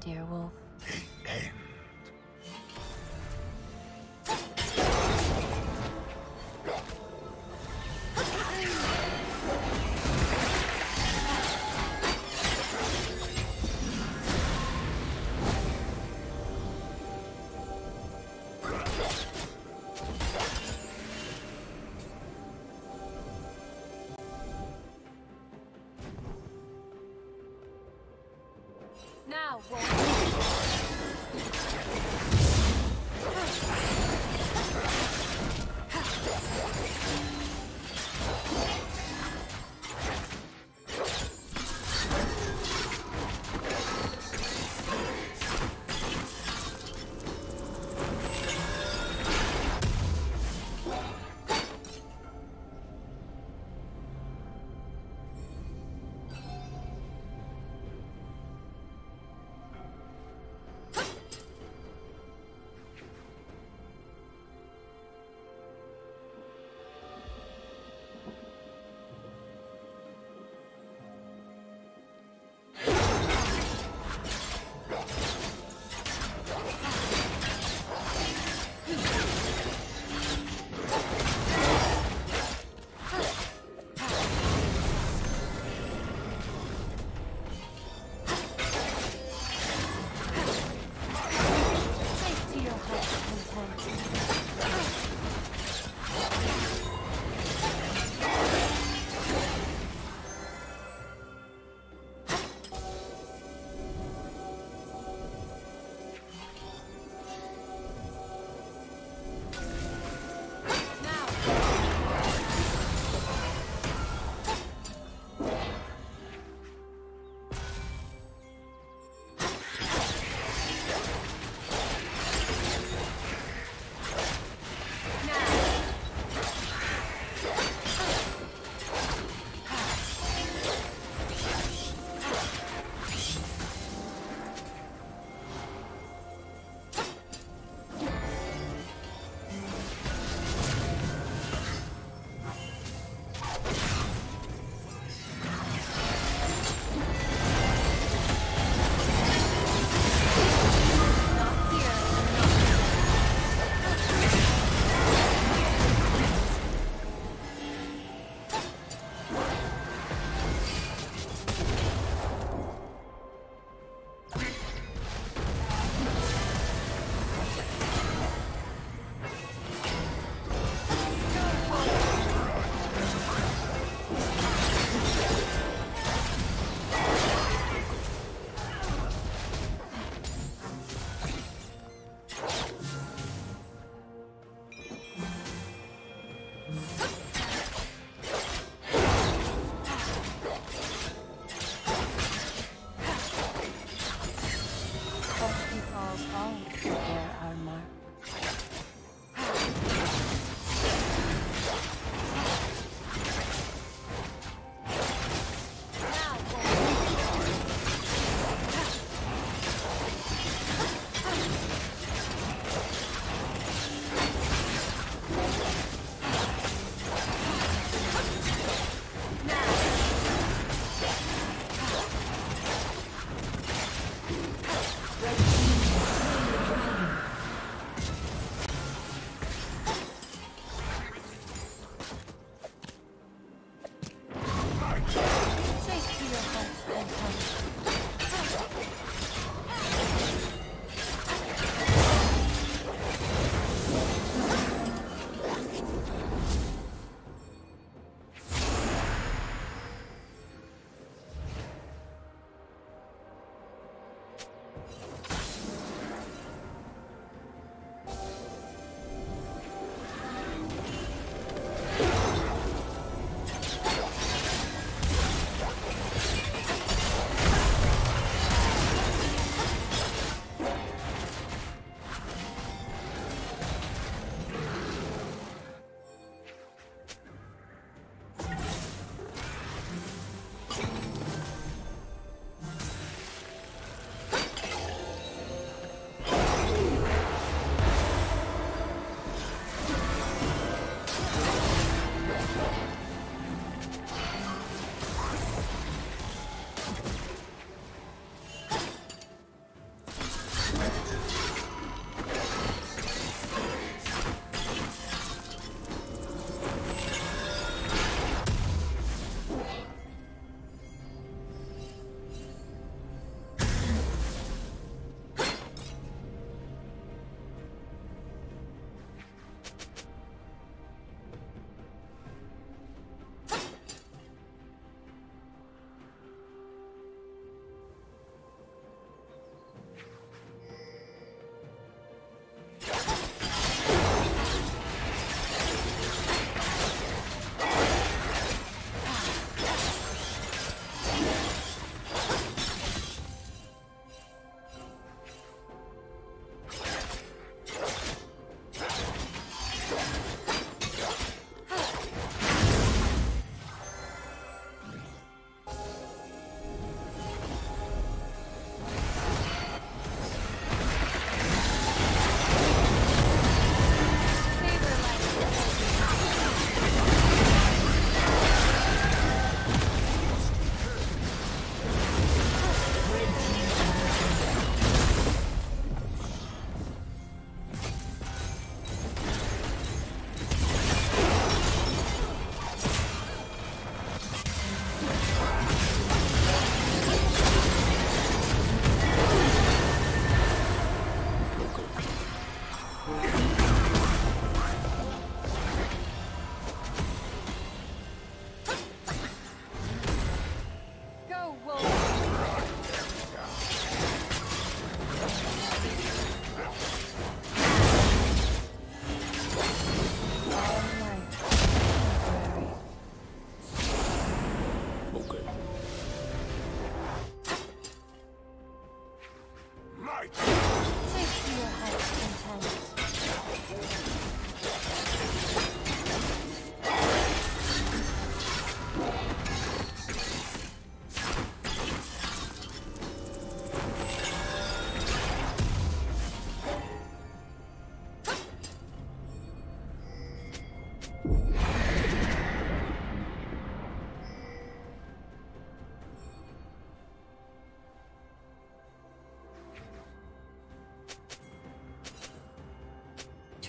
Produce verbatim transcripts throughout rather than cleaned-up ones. Dear Wolf. The end. Now, Wolf.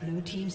Blue team's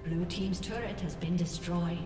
Blue team's turret has been destroyed.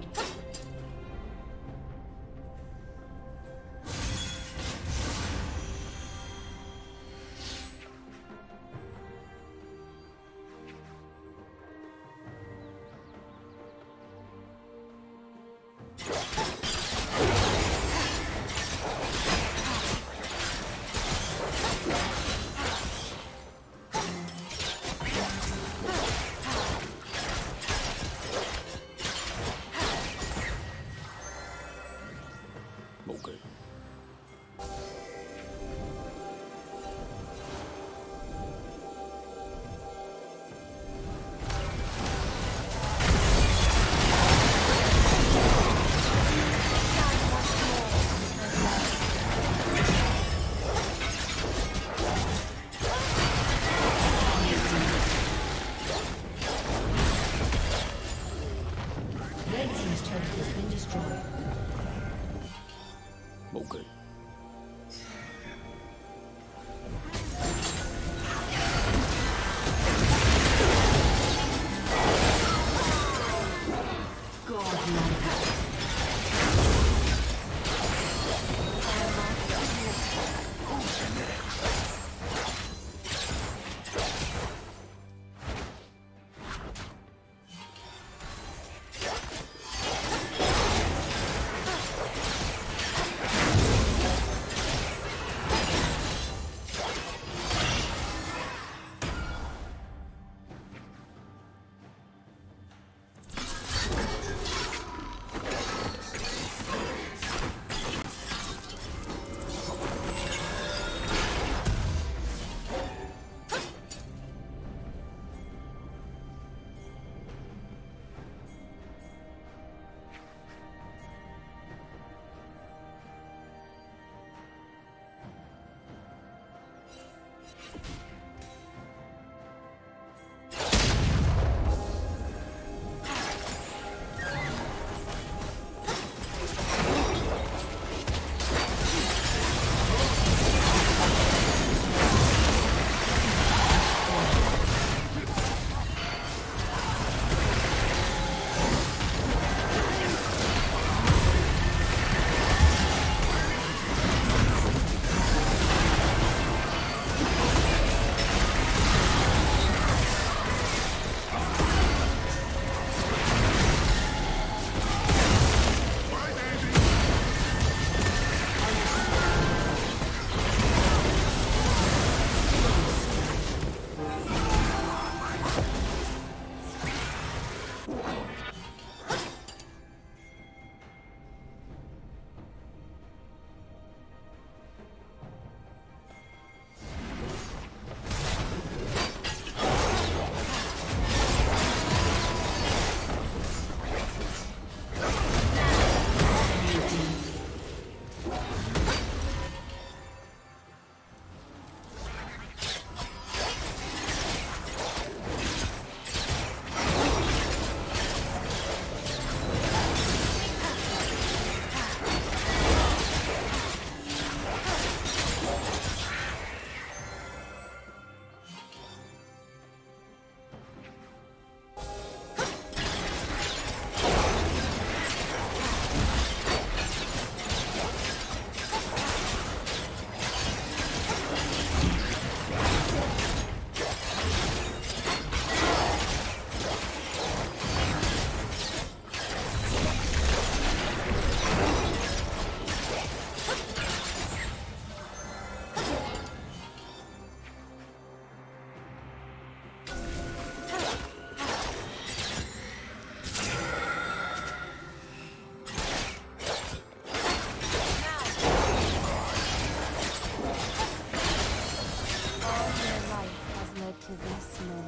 to this moment.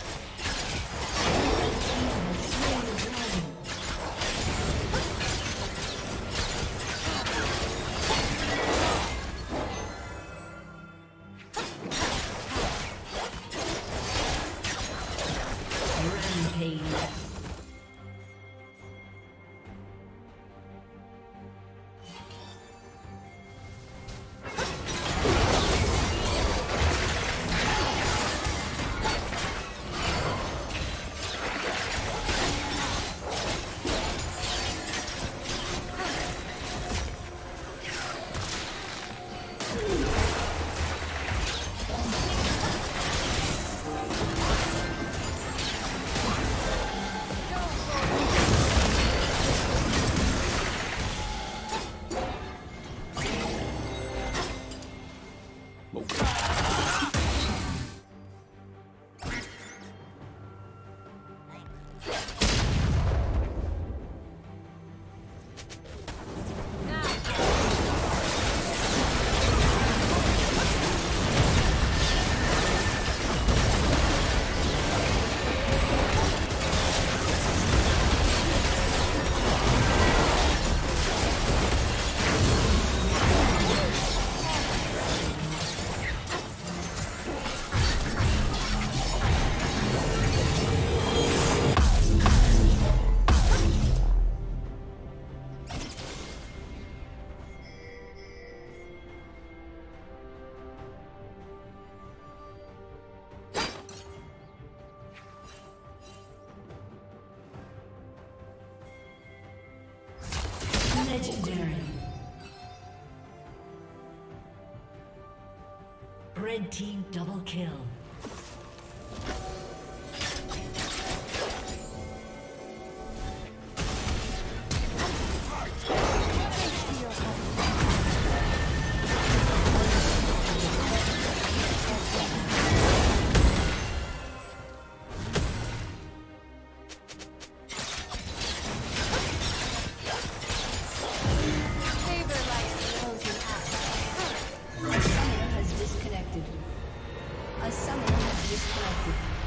Rampage. Legendary. Red team double kill. Disconnected.